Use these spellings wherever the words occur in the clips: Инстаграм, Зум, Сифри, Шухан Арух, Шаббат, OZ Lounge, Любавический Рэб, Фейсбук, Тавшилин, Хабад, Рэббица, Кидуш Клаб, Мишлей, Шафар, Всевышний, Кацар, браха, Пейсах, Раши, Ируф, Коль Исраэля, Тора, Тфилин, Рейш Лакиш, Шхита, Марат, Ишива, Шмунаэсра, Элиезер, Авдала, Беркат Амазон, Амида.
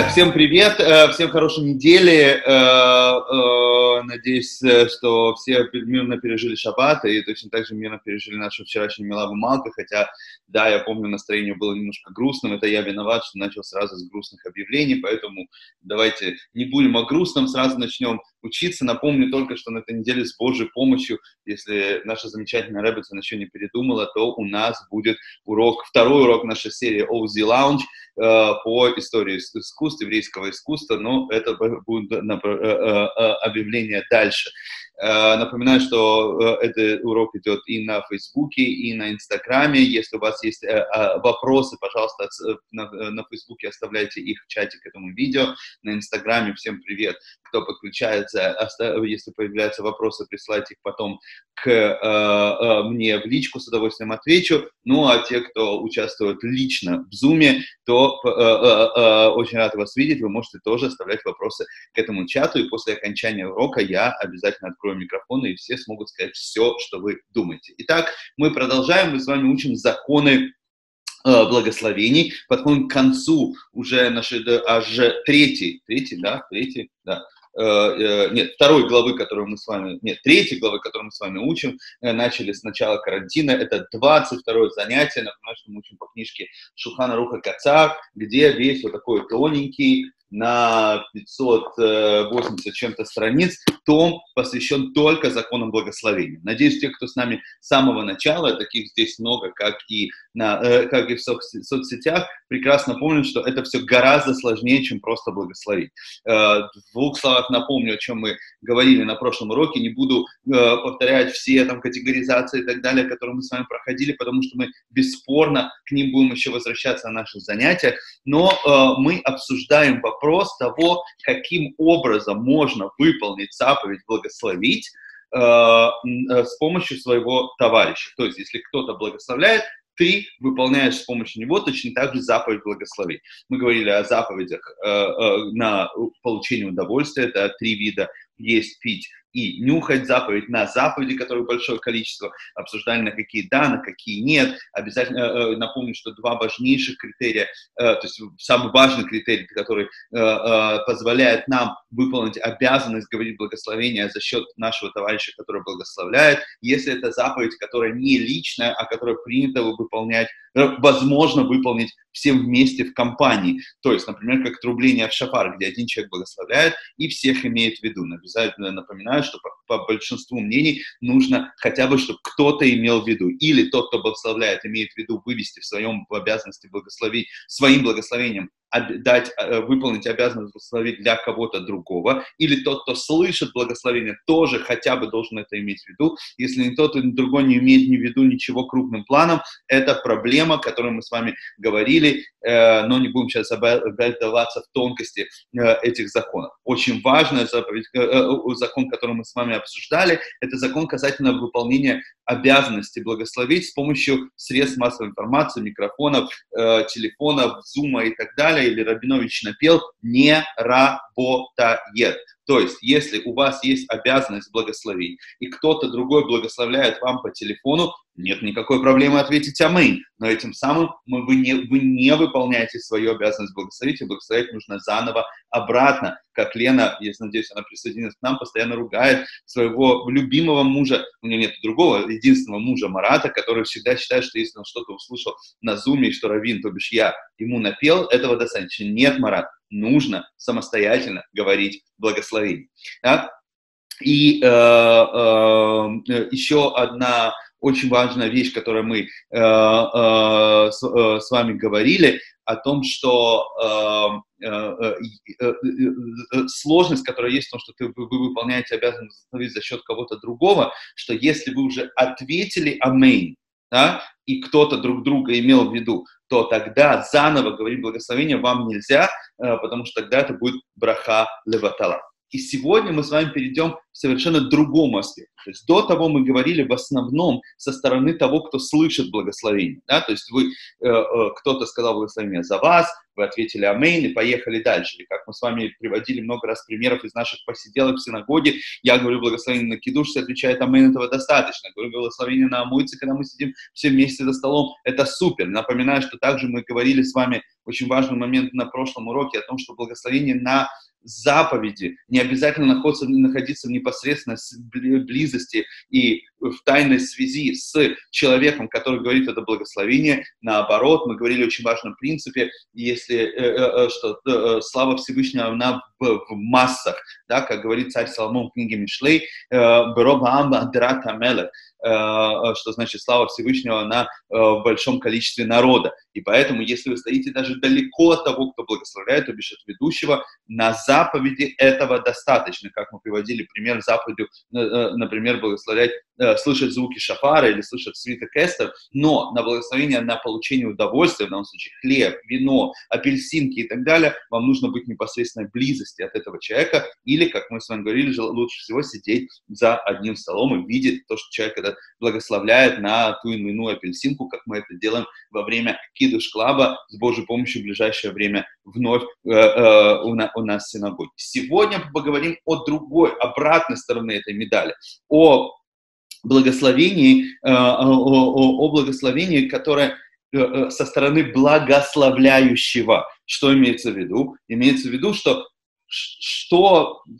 Итак, всем привет, всем хорошей недели. Надеюсь, что все мирно пережили шаббат и точно так же мирно пережили нашу вчерашнюю милаву Малку, хотя, да, я помню, настроение было немножко грустным, это я виноват, что начал сразу с грустных объявлений, поэтому давайте не будем о грустном, сразу начнем учиться. Напомню только, что на этой неделе с Божьей помощью, если наша замечательная Рэббица ничего не передумала, то у нас будет урок, второй урок нашей серии OZ Lounge по истории искусств, еврейского искусства, но это будет объявление дальше. Напоминаю, что этот урок идет и на Фейсбуке, и на Инстаграме. Если у вас есть вопросы, пожалуйста, на Фейсбуке оставляйте их в чате к этому видео. На Инстаграме всем привет, кто подключается. Если появляются вопросы, присылайте их потом к мне в личку, с удовольствием отвечу. Ну, а те, кто участвует лично в Зуме, то очень рад вас видеть. Вы можете тоже оставлять вопросы к этому чату, и после окончания урока я обязательно открою микрофон, и все смогут сказать все, что вы думаете. Итак, мы продолжаем, мы с вами учим законы благословений, подходим к концу уже нашей третьей главы, которую мы с вами учим, начали с начала карантина, это 22-е занятие, напоминаю, что мы учим по книжке Шухана Аруха Кацар, где весь вот такой тоненький, на 580 чем-то страниц, том посвящен только законам благословения. Надеюсь, те, кто с нами с самого начала, таких здесь много, как и в соцсетях, прекрасно помнят, что это все гораздо сложнее, чем просто благословить. В двух словах напомню, о чем мы говорили на прошлом уроке, не буду повторять все там категоризации и так далее, которые мы с вами проходили, потому что мы бесспорно к ним будем еще возвращаться на наших занятиях, но мы обсуждаем вопрос того, каким образом можно выполнить заповедь благословить с помощью своего товарища. То есть, если кто-то благословляет, ты выполняешь с помощью него точно так же заповедь благословить. Мы говорили о заповедях на получение удовольствия, это 3 вида: есть, пить и нюхать, заповедь на заповеди, которые большое количество, обсуждали, на какие да, на какие нет. Обязательно напомню, что 2 важнейших критерия, то есть самый важный критерий, который позволяет нам выполнить обязанность говорить благословение за счет нашего товарища, который благословляет, если это заповедь, которая не личная, а которую принято выполнять, возможно выполнить всем вместе в компании. То есть, например, как трубление в шафар, где один человек благословляет и всех имеет в виду. Обязательно напоминаю, что по большинству мнений нужно хотя бы, чтобы кто-то имел в виду. Или тот, кто благословляет, имеет в виду вывести в своем обязанности благословить, своим благословением отдать, выполнить обязанность благословить для кого-то другого. Или тот, кто слышит благословение, тоже хотя бы должен это иметь в виду. Если ни тот, ни другой не имеет в виду ничего крупным планом, это проблема, о которой мы с вами говорили, но не будем сейчас вдаваться в тонкости этих законов. Очень важный закон, который мы с вами обсуждали, это закон касательно выполнения обязанности благословить с помощью средств массовой информации, микрофонов, телефонов, зума и так далее, или Рабинович напел, не работает. То есть, если у вас есть обязанность благословить, и кто-то другой благословляет вам по телефону, нет никакой проблемы ответить «Аминь». Но этим самым вы не выполняете свою обязанность благословить, и благословить нужно заново, обратно. Как Лена, я надеюсь, она присоединится к нам, постоянно ругает своего любимого мужа, у меня нет другого, единственного мужа Марата, который всегда считает, что если он что-то услышал на зуме, что раввин, то бишь я, ему напел, этого достаточно. Нет, Марат, нужно самостоятельно говорить благословение. Да? И еще одна очень важная вещь, которую мы с вами говорили, о том, что сложность, которая есть в том, что вы выполняете обязанность благословить за счет кого-то другого, что если вы уже ответили «Аминь», да, и кто-то друг друга имел в виду, то тогда заново говорить благословение вам нельзя, потому что тогда это будет браха леватала. И сегодня мы с вами перейдем к совершенно другому аспекту. То есть до того мы говорили в основном со стороны того, кто слышит благословение. Да? То есть вы, кто-то сказал благословение за вас, вы ответили «Амейн» и поехали дальше. И как мы с вами приводили много раз примеров из наших посиделок в синагоге, я говорю «Благословение на кидуш», все отвечает «Амейн», этого достаточно. Я говорю «Благословение на амуице», когда мы сидим все вместе за столом, это супер. Напоминаю, что также мы говорили с вами очень важный момент на прошлом уроке о том, что благословение на заповеди не обязательно находиться в непосредственной близости и в тайной связи с человеком, который говорит это благословение. Наоборот, мы говорили о очень важном принципе, если, что слава Всевышнего, она в массах, да, как говорит царь Соломон в книге Мишлей, что значит слава Всевышнего, она в большом количестве народа. И поэтому, если вы стоите даже далеко от того, кто благословляет, то бишь от ведущего, на заповеди этого достаточно. Как мы приводили пример заповедью, например, благословлять, слышать звуки шафара или слышать свиток эстер, но на благословение, на получение удовольствия, в данном случае хлеб, вино, апельсинки и так далее, вам нужно быть в непосредственной близости от этого человека, или, как мы с вами говорили, лучше всего сидеть за одним столом и видеть то, что человек это благословляет на ту или иную апельсинку, как мы это делаем во время Кидуш Клаба, с Божьей помощью в ближайшее время вновь у нас в синагоге. Сегодня мы поговорим о другой, обратной стороне этой медали, о благословении, которое со стороны благословляющего. Что имеется в виду? Имеется в виду, что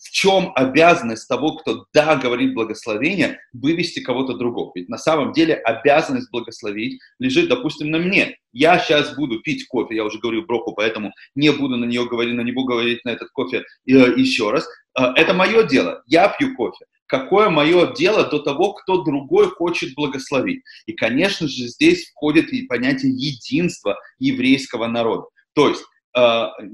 в чем обязанность того, кто да говорит благословение, вывести кого-то другого. Ведь на самом деле обязанность благословить лежит, допустим, на мне. Я сейчас буду пить кофе, я уже говорил броху, поэтому не буду на него говорить на этот кофе еще раз. Это мое дело, я пью кофе. Какое мое дело до того, кто другой хочет благословить? И, конечно же, здесь входит и понятие единства еврейского народа. То есть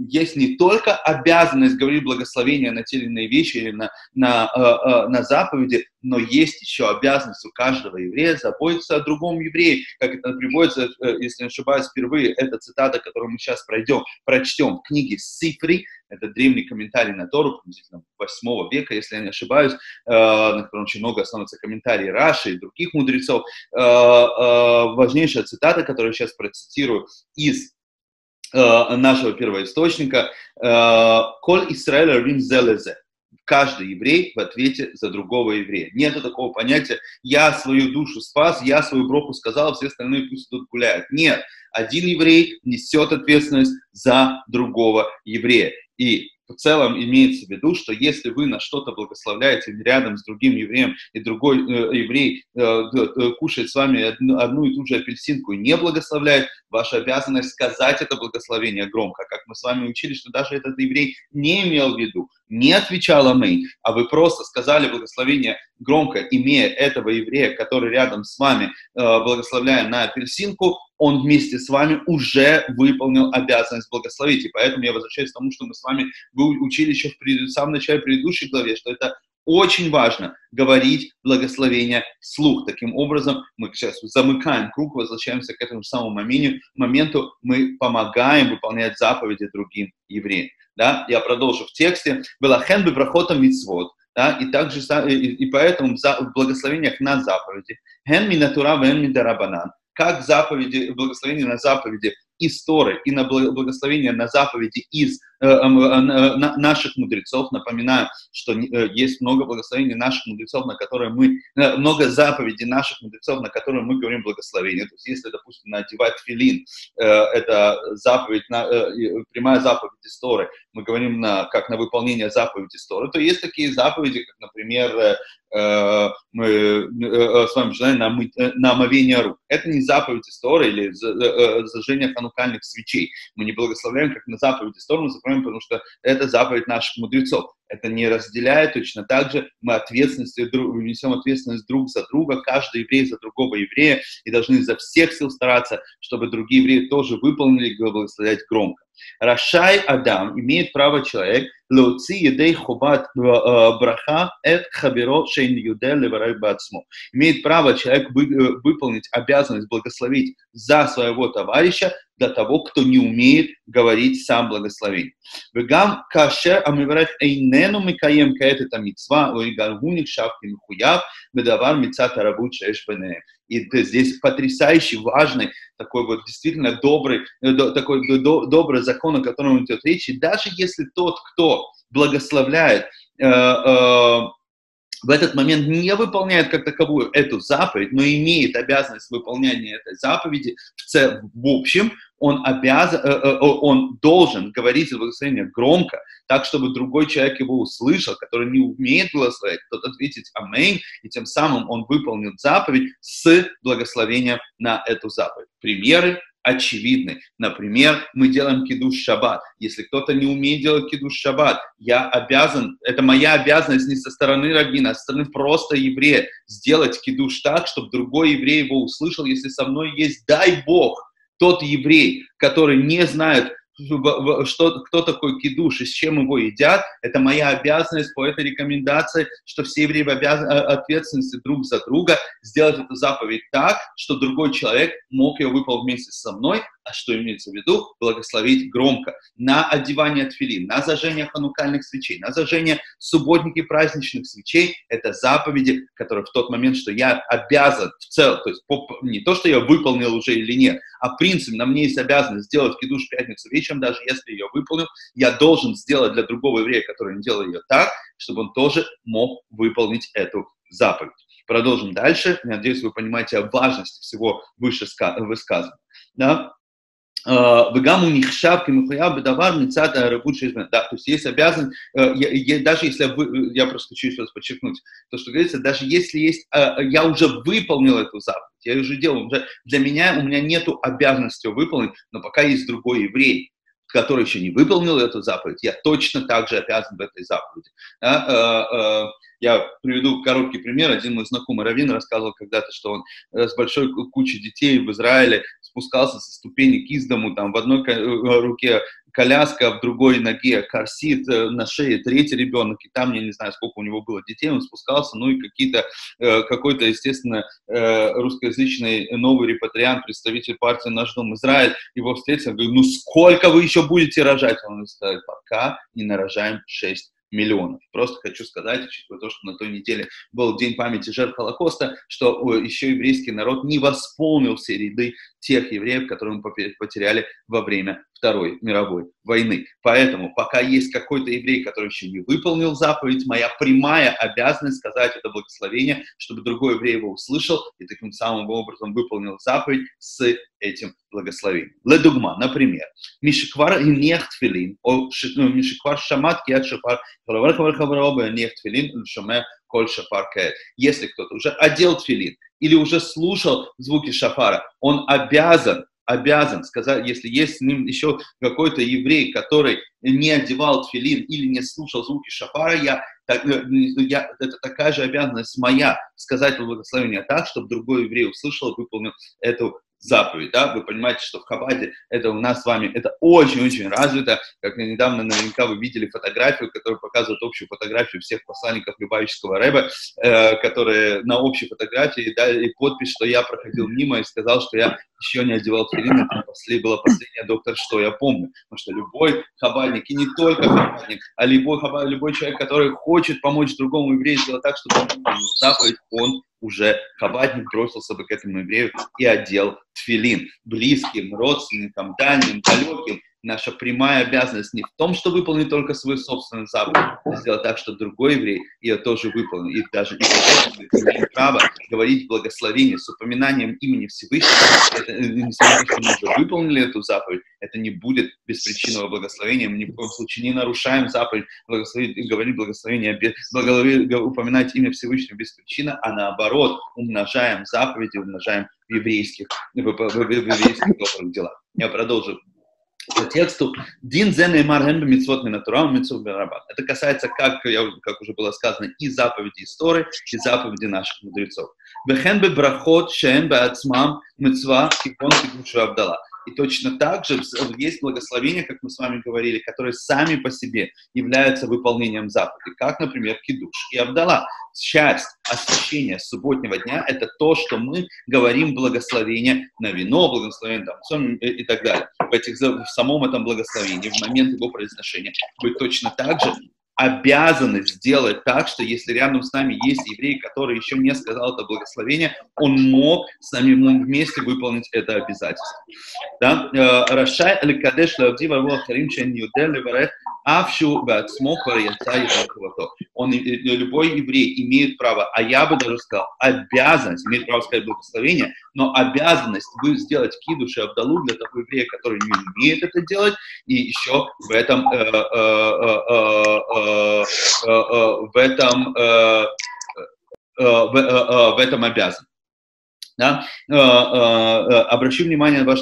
есть не только обязанность говорить благословение на те или иные вещи или на заповеди, но есть еще обязанность у каждого еврея заботиться о другом еврее. Как это приводится, если не ошибаюсь, впервые эта цитата, которую мы сейчас прочтем в книге Сифри, это древний комментарий на Тору, приблизительно 8 века, если я не ошибаюсь, на котором очень много основывается комментарии Раши и других мудрецов. Важнейшая цитата, которую я сейчас процитирую из нашего первоисточника, «Коль Исраэля рим зелезе». Каждый еврей в ответе за другого еврея. Нету такого понятия «я свою душу спас, я свою броху сказал, все остальные пусть тут гуляют». Нет, один еврей несет ответственность за другого еврея. И в целом имеется в виду, что если вы на что-то благословляете рядом с другим евреем, и другой еврей кушает с вами одну и ту же апельсинку и не благословляет, ваша обязанность сказать это благословение громко. Как мы с вами учили, что даже этот еврей не имел в виду, не отвечал «Аминь», а вы просто сказали благословение громко, имея этого еврея, который рядом с вами, благословляя на апельсинку, он вместе с вами уже выполнил обязанность благословить. И поэтому я возвращаюсь к тому, что мы с вами учили еще в самом начале предыдущей главе, что это очень важно говорить благословение вслух. Таким образом, мы сейчас замыкаем круг, возвращаемся к этому самому моменту, мы помогаем выполнять заповеди другим евреям. Да? Я продолжу в тексте. «Велахэн беврахотам митцвот». Да, и поэтому в благословениях на заповеди «хэн ми натура вэн ми дарабанан», как заповеди, благословение на заповеди из Торы и на благословение на заповеди из наших мудрецов. Напоминаю, что есть много благословений наших мудрецов, на которые мы, много заповедей наших мудрецов, на которые мы говорим благословение. То есть, если, допустим, надевать тфилин, это заповедь, прямая заповедь из Торы, мы говорим как на выполнение заповеди из Торы, то есть такие заповеди, как, например, мы с вами желаем на омовение рук. Это не заповедь из Торы или зажжение ханукальных свечей. Мы не благословляем как на заповедь из Торы, мы закроем, потому что это заповедь наших мудрецов. Это не разделяет. Точно так же мы несем ответственность друг за друга, каждый еврей за другого еврея, и должны изо всех сил стараться, чтобы другие евреи тоже выполнили, благословлять громко. «Рашай Адам», имеет право человек, «лоци едей хобат браха эт хабиро шейн юдэ леварай бацмо». Имеет право человек выполнить обязанность благословить за своего товарища, для того, кто не умеет говорить сам благословение. И здесь потрясающий, важный, такой вот действительно добрый, добрый закон, о котором идет речь. И даже если тот, кто благословляет, в этот момент не выполняет как таковую эту заповедь, но имеет обязанность выполнения этой заповеди, в общем, он должен говорить благословение громко, так, чтобы другой человек его услышал, который не умеет благословлять, тот ответит «Аминь», и тем самым он выполнил заповедь с благословением на эту заповедь. Примеры очевидны. Например, мы делаем кидуш шаббат. Если кто-то не умеет делать кидуш шаббат, я обязан, это моя обязанность не со стороны раввина, а со стороны просто еврея, сделать кидуш так, чтобы другой еврей его услышал, если со мной есть, дай Бог, тот еврей, который не знает, что, кто такой кидуш и с чем его едят, это моя обязанность по этой рекомендации, что все евреи в ответственности друг за друга сделать эту заповедь так, что другой человек мог ее выполнить вместе со мной, а что имеется в виду? Благословить громко. На одевание тфилин, на зажжение ханукальных свечей, на зажжение субботники праздничных свечей, это заповеди, которые в тот момент, что я обязан в целом, то есть не то, что я выполнил уже или нет, а в принципе на мне есть обязанность сделать кидуш в пятницу вечером, даже если ее выполнил, я должен сделать для другого еврея, который не делал ее так, чтобы он тоже мог выполнить эту заповедь. Продолжим дальше. Надеюсь, вы понимаете о важности всего вышесказанного. Да? Да, то есть есть обязанность, даже если я просто хочу еще раз подчеркнуть, то, что говорится, даже если есть, я уже выполнил эту заповедь, я уже делал, для меня, у меня нету обязанности выполнить, но пока есть другой еврей, который еще не выполнил эту заповедь, я точно так же обязан в этой заповеди. Да? Я приведу короткий пример. Один мой знакомый раввин рассказывал когда-то, что он с большой кучей детей в Израиле спускался со ступенек из дому, там в одной руке коляска, в другой ноге корсет, на шее третий ребенок, и там, я не знаю, сколько у него было детей, он спускался, ну и какой-то, естественно, русскоязычный новый репатриант, представитель партии «Наш дом Израиль», его встретил, говорит, ну сколько вы еще будете рожать? Он сказал, пока не нарожаем 6 миллионов. Просто хочу сказать, учитывая то, что на той неделе был День памяти жертв Холокоста, что еще еврейский народ не восполнил все ряды тех евреев, которые мы потеряли во время Второй мировой войны. Поэтому, пока есть какой-то еврей, который еще не выполнил заповедь, моя прямая обязанность сказать это благословение, чтобы другой еврей его услышал и таким самым образом выполнил заповедь с этим благословением. Ледугма, например, мишиквар и нехтфилин, мишиквар шамат, киат шафар, хавархавархавароба, нехтфилин, шаме, коль шафар каэт. Если кто-то уже одел тфилин или уже слушал звуки шафара, он обязан сказать, если есть с ним еще какой-то еврей, который не одевал тфилин или не слушал звуки шафара, это такая же обязанность моя сказать благословение так, чтобы другой еврей услышал и выполнил эту заповедь. Да? Вы понимаете, что в Хабаде это у нас с вами, это очень-очень развито. Как недавно наверняка вы видели фотографию, которая показывает общую фотографию всех посланников Любавического Рэба, которые на общей фотографии, да, и подпись, что я проходил мимо и сказал, что я еще не одевал тфилин, это была последняя доктор, что я помню. Потому что любой хабадник, и не только хабадник, а любой человек, который хочет помочь другому еврею сделать так, чтобы он выполнил заповедь, он уже хабадник, бросился бы к этому еврею и одел тфилин. Близким, родственникам, дальним, далеким. Наша прямая обязанность не в том, что выполнить только свою собственную заповедь, а сделать так, что другой еврей ее тоже выполнил. И даже не право говорить благословение с упоминанием имени Всевышнего, это, несмотря на то, что мы уже выполнили эту заповедь, это не будет беспричинного благословения. Мы ни в коем случае не нарушаем заповедь, говорить благословение, упоминать имя Всевышнего без причины, а наоборот, умножаем заповеди, умножаем в еврейских добрых делах. Я продолжу. По тексту это касается, как уже было сказано, и заповедей истории, и заповедей наших мудрецов. И точно так же есть благословения, как мы с вами говорили, которые сами по себе являются выполнением заповедей, как, например, кидуш и авдала. Часть освящения субботнего дня – это то, что мы говорим благословение на вино, благословение там, и так далее. В самом этом благословении, в момент его произношения, вы точно так же обязаны сделать так, что если рядом с нами есть еврей, который еще не сказал это благословение, он мог с нами вместе выполнить это обязательство. Да? Любой еврей имеет право, а я бы даже сказал, обязанность, имеет право сказать благословение, но обязанность вы сделать кидуш и авдалу для того еврея, который не умеет это делать, и еще в этом обязан. Да? Обращу внимание на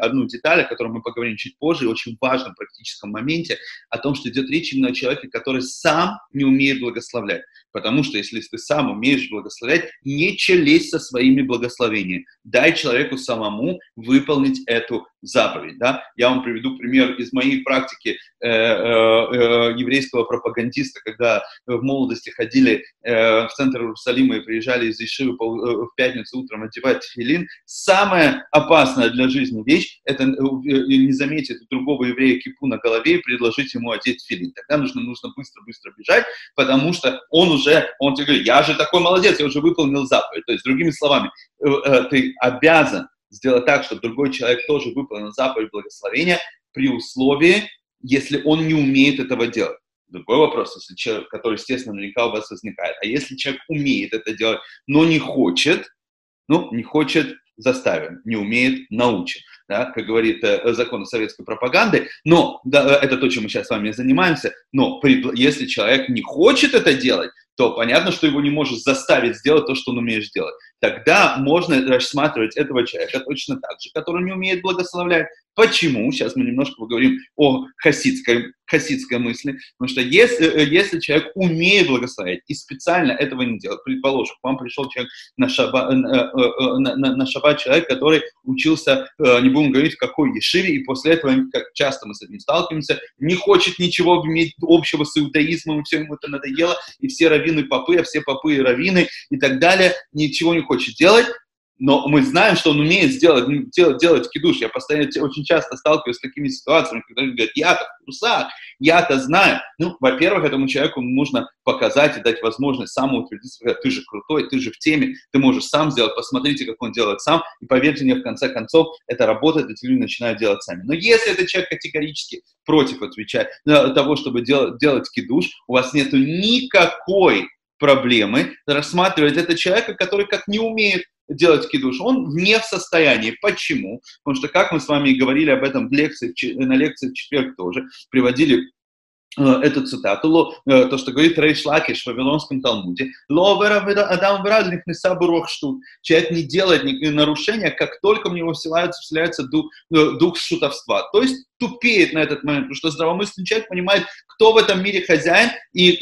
одну деталь, о которой мы поговорим чуть позже, очень важном практическом моменте, о том, что идет речь именно о человеке, который сам не умеет благословлять. Потому что если ты сам умеешь благословлять, не челезь со своими благословениями. Дай человеку самому выполнить эту заповедь. Да? Я вам приведу пример из моей практики еврейского пропагандиста, когда в молодости ходили в центр Иерусалима и приезжали из Ишивы в пятницу утром одевать тфилин. Самая опасная для жизни вещь — это не заметить другого еврея кипу на голове и предложить ему одеть тфилин. Тогда нужно быстро-быстро бежать, потому что он тебе говорит: я же такой молодец, я уже выполнил заповедь. То есть, другими словами, ты обязан сделать так, чтобы другой человек тоже выполнил заповедь благословения при условии, если он не умеет этого делать. Другой вопрос, если человек, который, естественно, наверняка у вас возникает. А если человек умеет это делать, но не хочет, заставим, не умеет — научим. Да, как говорит закон советской пропаганды, но да, это то, чем мы сейчас с вами занимаемся, но если человек не хочет это делать, то понятно, что его не может заставить сделать то, что он умеет делать. Тогда можно рассматривать этого человека точно так же, который не умеет благословлять. Почему? Сейчас мы немножко поговорим о хасидской мысли. Потому что если человек умеет благословлять и специально этого не делает, предположим, к вам пришел человек на шаббат, человек, который учился, не будем говорить, в какой ешиве, и после этого, как часто мы с этим сталкиваемся, не хочет ничего иметь общего с иудаизмом, и все ему это надоело, и все раввины попы, а все попы и раввины, и так далее, ничего не хочет делать. Но мы знаем, что он умеет делать кидуш. Я постоянно очень часто сталкиваюсь с такими ситуациями, когда люди говорят: я-то в трусах, я-то знаю. Ну, во-первых, этому человеку нужно показать и дать возможность самоутвердиться. Ты же крутой, ты же в теме, ты можешь сам сделать, посмотрите, как он делает сам. И поверьте мне, в конце концов, это работает, эти люди начинают делать сами. Но если этот человек категорически против того, чтобы делать кидуш, у вас нет никакой проблемы рассматривать этого человека, который как не умеет делать кидуш, он не в состоянии. Почему? Потому что, как мы с вами и говорили об этом на лекции в четверг тоже, приводили эту цитату, то, что говорит Рейш Лакиш в Вавилонском Талмуде: человек не делает нарушения, как только в него вселяется дух шутовства. То есть тупеет на этот момент, потому что здравомысленный человек понимает, кто в этом мире хозяин и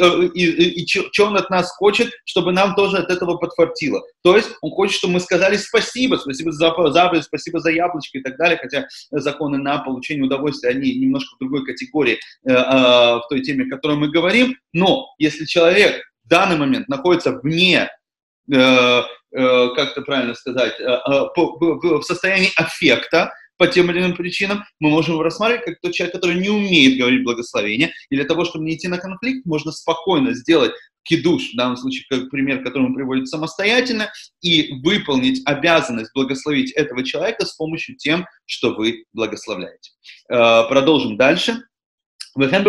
что он от нас хочет, чтобы нам тоже от этого подфартило. То есть он хочет, чтобы мы сказали спасибо за заповедь, спасибо за яблочко и так далее, хотя законы на получение удовольствия, они немножко в другой категории в той теме, о которой мы говорим. Но если человек в данный момент находится вне, как это правильно сказать, в состоянии аффекта, по тем или иным причинам, мы можем рассматривать как тот человек, который не умеет говорить благословение. И для того, чтобы не идти на конфликт, можно спокойно сделать кидуш, в данном случае, как пример, который он приводит, самостоятельно, и выполнить обязанность благословить этого человека с помощью тем, что вы благословляете. Продолжим дальше. И самый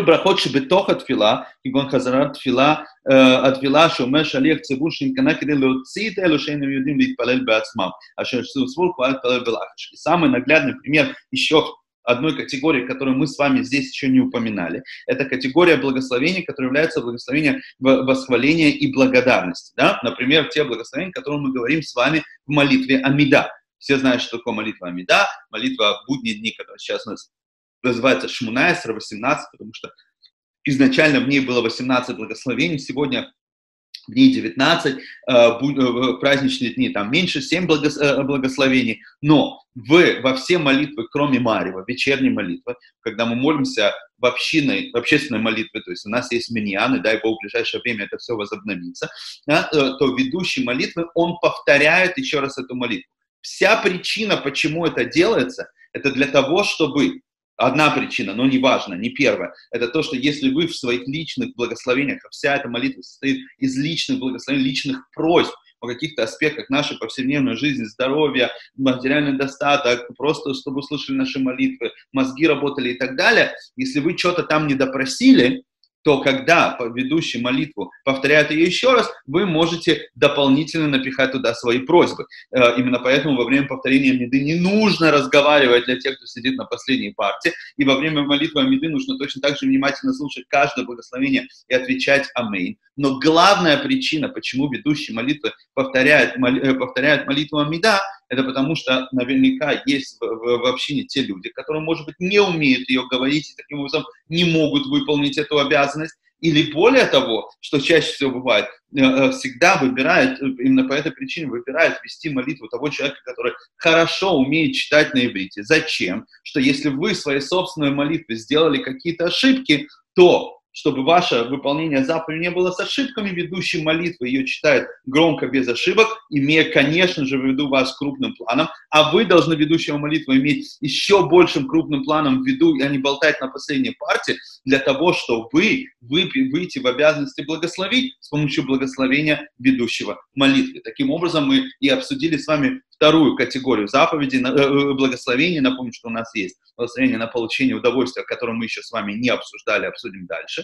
наглядный пример еще одной категории, которую мы с вами здесь еще не упоминали, это категория благословений, которая является благословением восхваления и благодарности. Да? Например, те благословения, о которых мы говорим с вами в молитве Амида. Все знают, что такое молитва Амида, молитва в будние дни, которая сейчас у нас называется Шмунаэсра, 18, потому что изначально в ней было 18 благословений. Сегодня дней 19, праздничные дни, там меньше 7 благословений, но во все молитвы, кроме Марева, вечерней молитвы, когда мы молимся в общественной молитве, то есть у нас есть миньян, и дай Бог в ближайшее время это все возобновится, да, то ведущий молитвы, он повторяет еще раз эту молитву. Вся причина, почему это делается, это для того, чтобы... Одна причина, но не важно, не первая. Это то, что если вы в своих личных благословениях, вся эта молитва состоит из личных благословений, личных просьб о каких-то аспектах нашей повседневной жизни, здоровья, материальный достаток, просто чтобы услышали наши молитвы, мозги работали и так далее. Если вы что-то там не допросили, то когда ведущий молитву повторяет ее еще раз, вы можете дополнительно напихать туда свои просьбы. Именно поэтому во время повторения Амиды не нужно разговаривать для тех, кто сидит на последней парте, и во время молитвы Амиды нужно точно так же внимательно слушать каждое благословение и отвечать «Амейн». Но главная причина, почему ведущий молитвы повторяет молитву Амида, это потому что наверняка есть в общине те люди, которые, может быть, не умеют ее говорить и таким образом не могут выполнить эту обязанность. Или более того, что чаще всего бывает, всегда выбирают, именно по этой причине выбирают вести молитву того человека, который хорошо умеет читать на иврите. Зачем? Что если вы в своей собственной молитве сделали какие-то ошибки, то... чтобы ваше выполнение заповеди не было с ошибками, ведущий молитвы ее читает громко, без ошибок, имея, конечно же, в виду вас крупным планом, а вы должны ведущего молитвы иметь еще большим крупным планом в виду, и а не болтать на последней парте, для того, чтобы вы выйти в обязанности благословить с помощью благословения ведущего молитвы. Таким образом, мы и обсудили с вами вторую категорию заповедей, благословений. Напомню, что у нас есть благословение на получение удовольствия, которое мы еще с вами не обсуждали, обсудим дальше.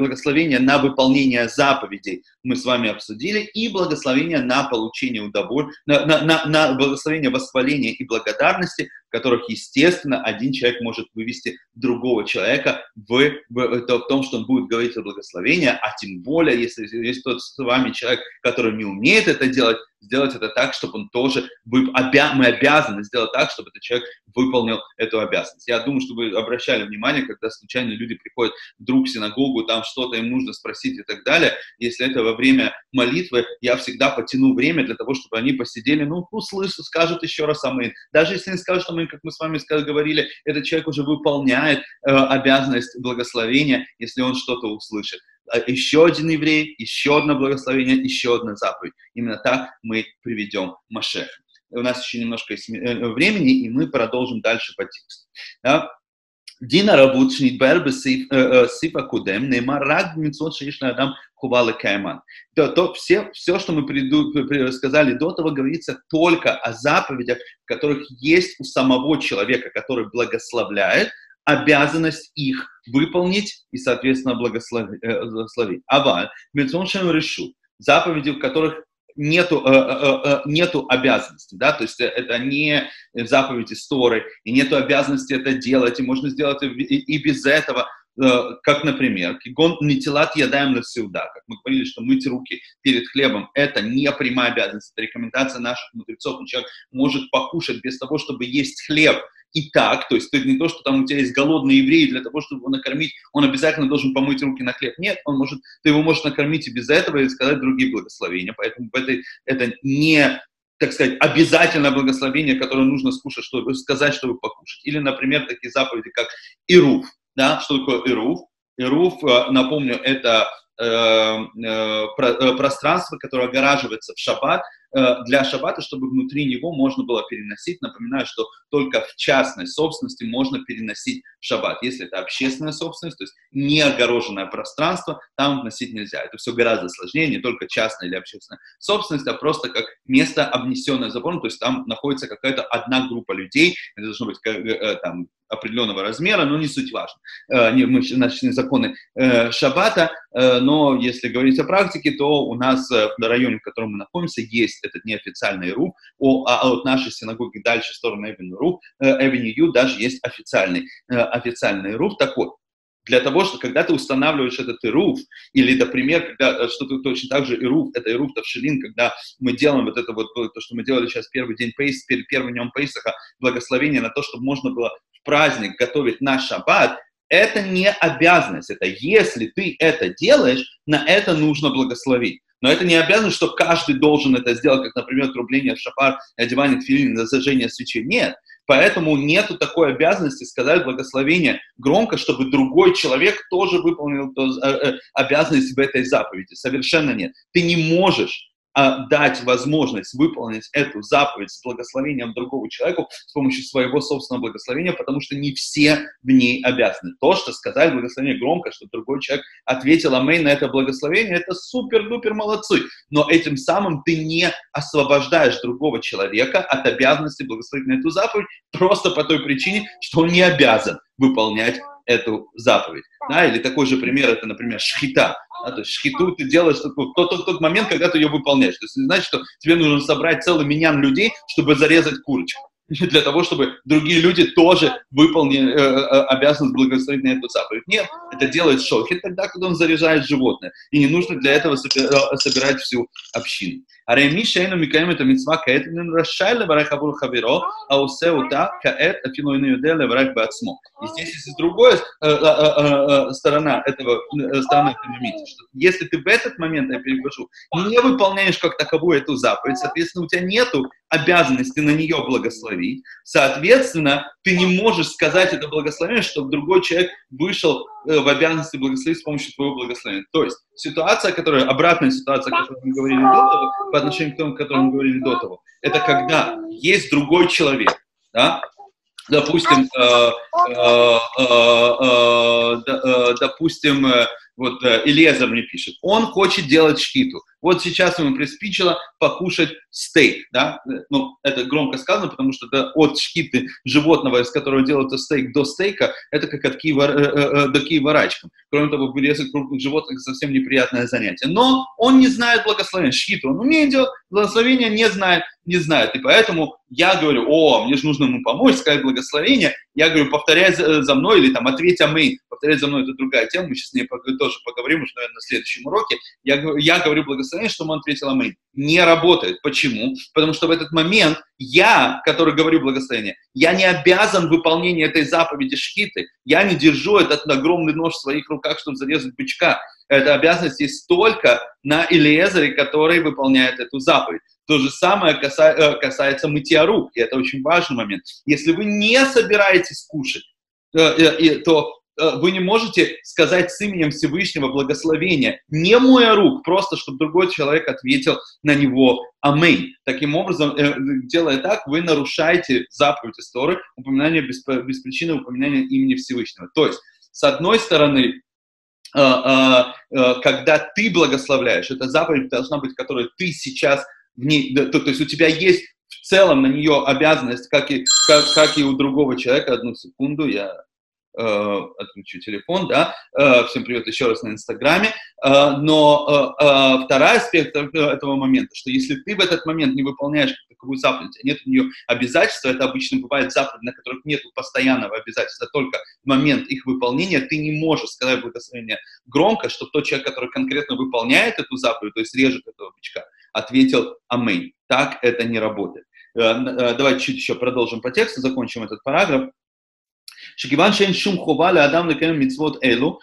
Благословение на выполнение заповедей мы с вами обсудили, и благословение на получение удовольствия, на благословение восхваления и благодарности, которых, естественно, один человек может вывести другого человека в том, что он будет говорить о благословении, а тем более, если есть тот с вами человек, который не умеет это делать, сделать это так, чтобы он тоже... мы обязаны сделать так, чтобы этот человек выполнил эту обязанность. Я думаю, что вы обращали внимание, когда случайно люди приходят вдруг в синагогу, там что-то им нужно спросить и так далее. Если это во время молитвы, я всегда потяну время для того, чтобы они посидели, услышат, скажут еще раз амин. Даже если они скажут амин, как мы с вами говорили, этот человек уже выполняет обязанность благословения, если он что-то услышит. Еще один еврей, еще одно благословение, еще одна заповедь. Именно так мы приведем Машеха. У нас еще немножко есть времени, и мы продолжим дальше по тексту. Да? Все, что мы сказали до того, говорится только о заповедях, в которых есть у самого человека, который благословляет, обязанность их выполнить и, соответственно, благословить. Аваль, мецоншем решу, заповеди, в которых нету обязанности, да, то есть это не заповеди Торы, и нету обязанности это делать, и можно сделать и без этого, как, например, как мы говорили, что мыть руки перед хлебом – это не прямая обязанность, это рекомендация наших мудрецов, человек может покушать без того, чтобы есть хлеб, и так, то есть ты не то, что там у тебя есть голодный еврей, для того, чтобы его накормить, он обязательно должен помыть руки на хлеб. Нет, ты его можешь накормить и без этого, и сказать другие благословения. Поэтому это не, так сказать, обязательное благословение, которое нужно скушать, чтобы сказать, чтобы покушать. Или, например, такие заповеди, как Ируф. Да? Что такое Ируф? Ируф, напомню, это пространство, которое огораживается в шаббат, для шаббата, чтобы внутри него можно было переносить. Напоминаю, что только в частной собственности можно переносить шаббат. Если это общественная собственность, то есть неогороженное пространство, там вносить нельзя. Это все гораздо сложнее, не только частная или общественная собственность, а просто как место, обнесенное забором, то есть там находится какая-то одна группа людей, это должно быть там определенного размера, но не суть важно. Мы начали законы шаббата, но если говорить о практике, то у нас в районе, в котором мы находимся, есть этот неофициальный Ируф, а от нашей синагоги дальше в сторону Эвеню даже есть официальный Ируф. Так вот, для того, что когда ты устанавливаешь этот Ируф, или, например, когда что-то точно так же Ируф, это Ируф Тавшилин, когда мы делаем вот это вот, то, что мы делали сейчас первый день Пейсаха, перед первым днем Пейсаха, благословение на то, чтобы можно было в праздник готовить на шаббат, Это не обязанность. Это если ты это делаешь, на это нужно благословить. Но это не обязанность, что каждый должен это сделать, как, например, трубление в шафар, одевание тфилин, зажжение свечи. Нет. Поэтому нету такой обязанности сказать благословение громко, чтобы другой человек тоже выполнил обязанность в этой заповеди. Совершенно нет. Ты не можешь дать возможность выполнить эту заповедь с благословением другого человека с помощью своего собственного благословения, потому что не все в ней обязаны. То, что сказать благословение громко, что другой человек ответил «Амейн» на это благословение, это супер-дупер молодцы. Но этим самым ты не освобождаешь другого человека от обязанности благословить на эту заповедь просто по той причине, что он не обязан выполнять эту заповедь. Да? Или такой же пример, это, например, шхита. Да, то есть шхиту ты делаешь в тот момент, когда ты ее выполняешь. То есть не значит, что тебе нужно собрать целый миньян людей, чтобы зарезать курочку. Для того, чтобы другие люди тоже выполнили обязанность благословить на эту заповедь. Нет, это делает шохид тогда, когда он заряжает животное. И не нужно для этого собирать всю общину. И здесь есть другая сторона этого феномена, что если ты в этот момент, я перевожу, не выполняешь как таковую эту заповедь, соответственно, у тебя нету обязанности на нее благословить, соответственно, ты не можешь сказать это благословение, чтобы другой человек вышел в обязанности благословить с помощью твоего благословения. То есть ситуация, которая, обратная ситуация, о которой мы говорили до того, по отношению к тому, о котором мы говорили до того, это когда есть другой человек, да? Допустим, вот Элиезер мне пишет, он хочет делать шхиту. Вот сейчас ему приспичило покушать стейк, да? Ну, это громко сказано, потому что от шхиты животного, из которого делается стейк, до стейка, это как от до киева рачкам. Кроме того, вырезать крупных животных совсем неприятное занятие. Но он не знает благословения. Шхиту он умеет делать, благословения не знает. И поэтому я говорю, мне же нужно ему помочь, сказать благословение. Я говорю, повторяй за мной, или там ответь аминь. Повторять за мной — это другая тема, мы сейчас с ней тоже поговорим, уже, наверное, на следующем уроке. Я говорю благословение, что он ответил аминь. Не работает. Почему? Потому что в этот момент я, который говорю благословение, я не обязан выполнению этой заповеди шхиты. Я не держу этот огромный нож в своих руках, чтобы зарезать бычка. Эта обязанность есть только на Элиезере, который выполняет эту заповедь. То же самое касается мытья рук, и это очень важный момент. Если вы не собираетесь кушать, то вы не можете сказать с именем Всевышнего благословения, не моя рук, просто чтобы другой человек ответил на него аминь. Таким образом, делая так, вы нарушаете заповедь истории, упоминание без причины, упоминание имени Всевышнего. То есть, с одной стороны, когда ты благословляешь, эта заповедь должна быть, которую ты сейчас в ней, то есть у тебя есть в целом на нее обязанность, как и у другого человека. Одну секунду, я отключу телефон, да, всем привет еще раз на Инстаграме, но второй аспект этого момента, что если ты в этот момент не выполняешь какую заповедь, нет у нее обязательства, это обычно бывает заповедь, на которых нет постоянного обязательства, только в момент их выполнения ты не можешь сказать благословение громко, чтобы тот человек, который конкретно выполняет эту заповедь, то есть режет этого бычка, ответил «Аминь». Так это не работает. Давайте чуть еще продолжим по тексту, закончим этот параграф. שכיוון שאין שום חובה לאדם לקיים מצוות אלו,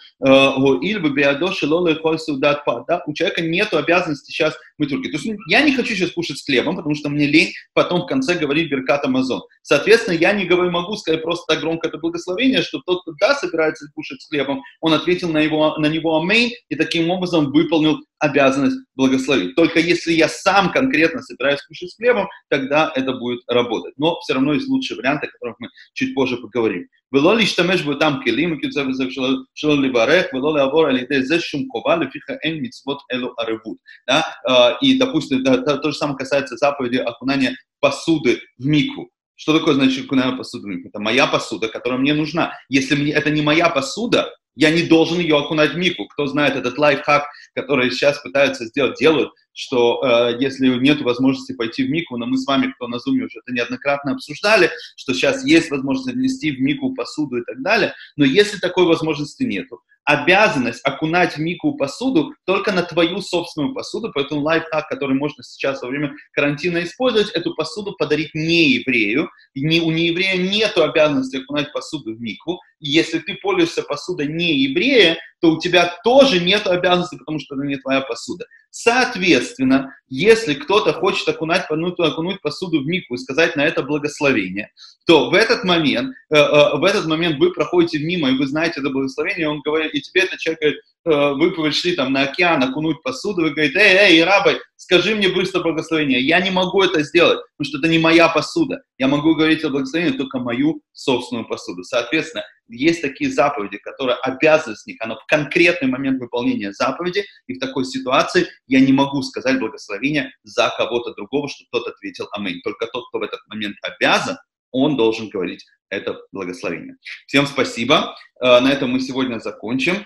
הועיל ובידו שלא לאכול סעודת פתח, у человека нету обязанности сейчас мыть руки. То есть я не хочу сейчас кушать с хлебом, потому что мне лень потом в конце говорить «Беркат Амазон». Соответственно, я не могу сказать просто так громко это благословение, что тот, кто да, собирается кушать с хлебом, он ответил на него «Амейн» и таким образом выполнил обязанность благословить. Только если я сам конкретно собираюсь кушать с хлебом, тогда это будет работать. Но все равно есть лучшие варианты, о которых мы чуть позже поговорим. Да? И, допустим, то же самое касается заповеди окунания посуды в микву. Что такое значит окунание посуды в микву? Это моя посуда, которая мне нужна. Если это не моя посуда, я не должен ее окунать в микву. Кто знает этот лайфхак, который сейчас пытаются сделать, делают, что если нет возможности пойти в микву, но мы с вами, кто на зуме, уже это неоднократно обсуждали, что сейчас есть возможность внести в микву посуду и так далее, но если такой возможности нету, обязанность окунать в микву посуду только на твою собственную посуду, поэтому лайфхак, который можно сейчас во время карантина использовать, эту посуду подарить нееврею, у нееврея нету обязанности окунать посуду в микву, Если ты пользуешься посудой не еврея, то у тебя тоже нет обязанности, потому что это не твоя посуда. Соответственно, если кто-то хочет окунуть посуду в микву и сказать на это благословение, то в этот момент вы проходите мимо, и вы знаете это благословение, он говорит, и тебе этот человек говорит, вы пришли там на океан окунуть посуду, вы говорите, эй, рабай, скажи мне быстро благословение. Я не могу это сделать, потому что это не моя посуда. Я могу говорить о благословении только мою собственную посуду. Соответственно, есть такие заповеди, которые обязанность них, она в конкретный момент выполнения заповеди, и в такой ситуации я не могу сказать благословение за кого-то другого, чтобы тот ответил аминь. Только тот, кто в этот момент обязан, он должен говорить это благословение. Всем спасибо. На этом мы сегодня закончим.